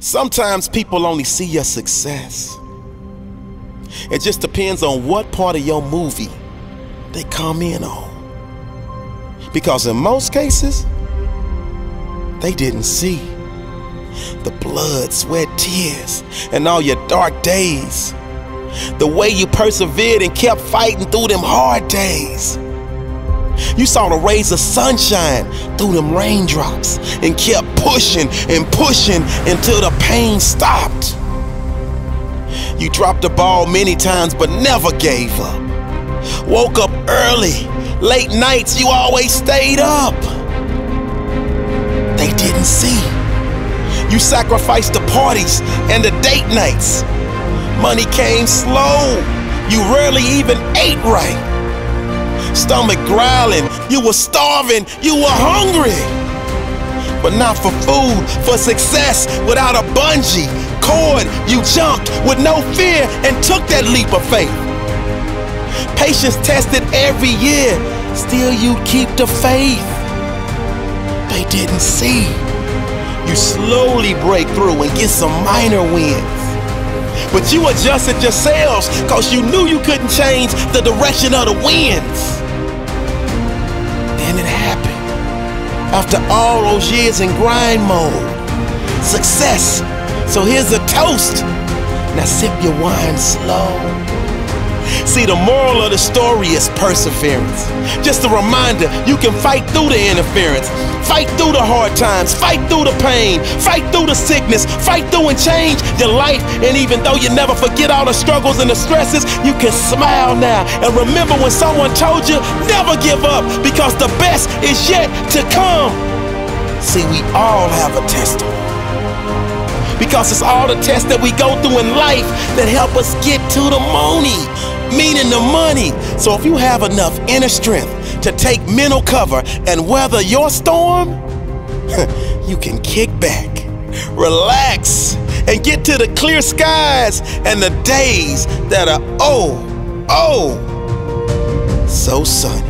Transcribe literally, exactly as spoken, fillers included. Sometimes people only see your success. It just depends on what part of your movie they come in on. Because in most cases, they didn't see the blood, sweat, tears, and all your dark days. The way you persevered and kept fighting through them hard days. You saw the rays of sunshine through them raindrops and kept pushing and pushing until the pain stopped. You dropped the ball many times but never gave up. Woke up early, late nights, you always stayed up. They didn't see. You sacrificed the parties and the date nights. Money came slow, you rarely even ate right. Stomach growling, you were starving, you were hungry. But not for food, for success. Without a bungee cord, you jumped with no fear and took that leap of faith. Patience tested every year, still you keep the faith. They didn't see. You slowly break through and get some minor wins. But you adjusted yourselves because you knew you couldn't change the direction of the winds. Then it happened. After all those years in grind mode. Success. So here's a toast. Now sip your wine slow. See, the moral of the story is perseverance. Just a reminder, you can fight through the interference, fight through the hard times, fight through the pain, fight through the sickness, fight through and change your life. And even though you never forget all the struggles and the stresses, you can smile now and remember when someone told you, never give up, because the best is yet to come. See, we all have a testimony. Because it's all the tests that we go through in life that help us get to the money, meaning the money. So if you have enough inner strength to take mental cover and weather your storm, you can kick back, relax, and get to the clear skies and the days that are oh, oh, so sunny.